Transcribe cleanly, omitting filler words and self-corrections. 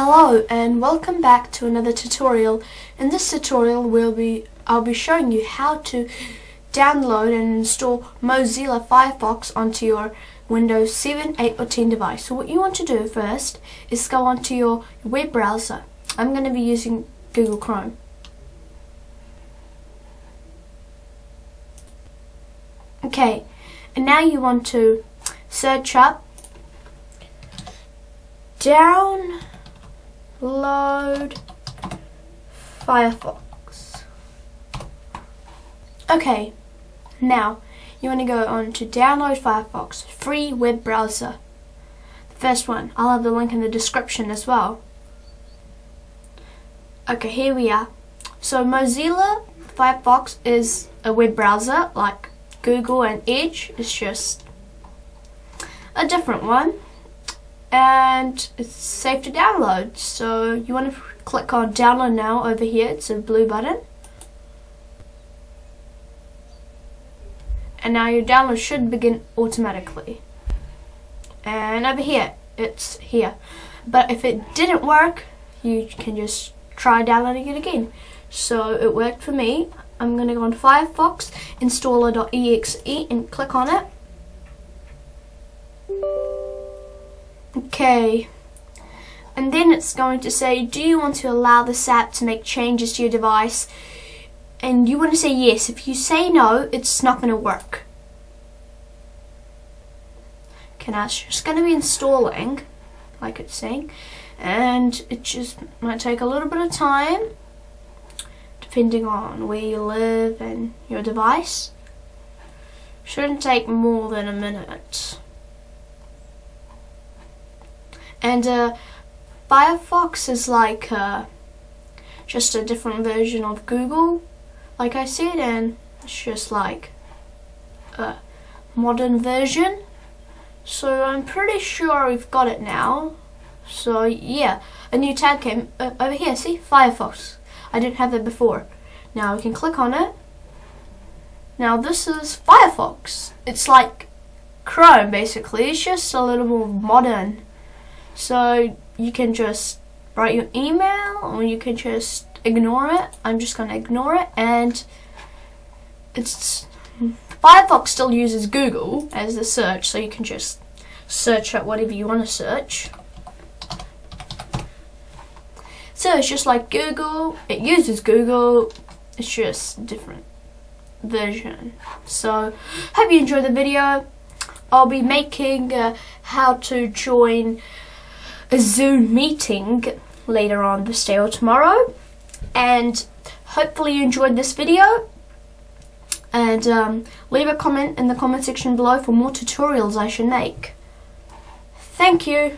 Hello and welcome back to another tutorial. In this tutorial I'll be showing you how to download and install Mozilla Firefox onto your Windows 7, 8 or 10 device. So what you want to do first is go onto your web browser. I'm going to be using Google Chrome. Okay, and now you want to search up download Firefox. Okay, now you want to go on to download Firefox, free web browser. The first one, I'll have the link in the description as well. Okay, here we are. So Mozilla Firefox is a web browser like Google and Edge. It's just a different one. And it's safe to download, so you want to click on download now over here. It's a blue button, and now your download should begin automatically. And over here, it's here, but if it didn't work, you can just try downloading it again. So it worked for me. I'm going to go on Firefox installer.exe and click on it. Okay, and then it's going to say, do you want to allow this app to make changes to your device? And you want to say yes. If you say no, it's not going to work. Okay, now it's just going to be installing, like it's saying, and it just might take a little bit of time, depending on where you live and your device. Shouldn't take more than a minute. And Firefox is like just a different version of Google, like I said, and it's just like a modern version. So I'm pretty sure we've got it now. So yeah, a new tab came over here, see, Firefox. I didn't have that before. Now we can click on it. Now this is Firefox. It's like Chrome basically, it's just a little more modern. So you can just write your email, or you can just ignore it. I'm just going to ignore it, and it's Firefox still uses Google as the search, so you can just search up whatever you want to search. So it's just like Google, it uses Google, it's just a different version. So hope you enjoyed the video. I'll be making how to join a Zoom meeting later on this day or tomorrow, and hopefully you enjoyed this video, and leave a comment in the comment section below for more tutorials I should make. Thank you.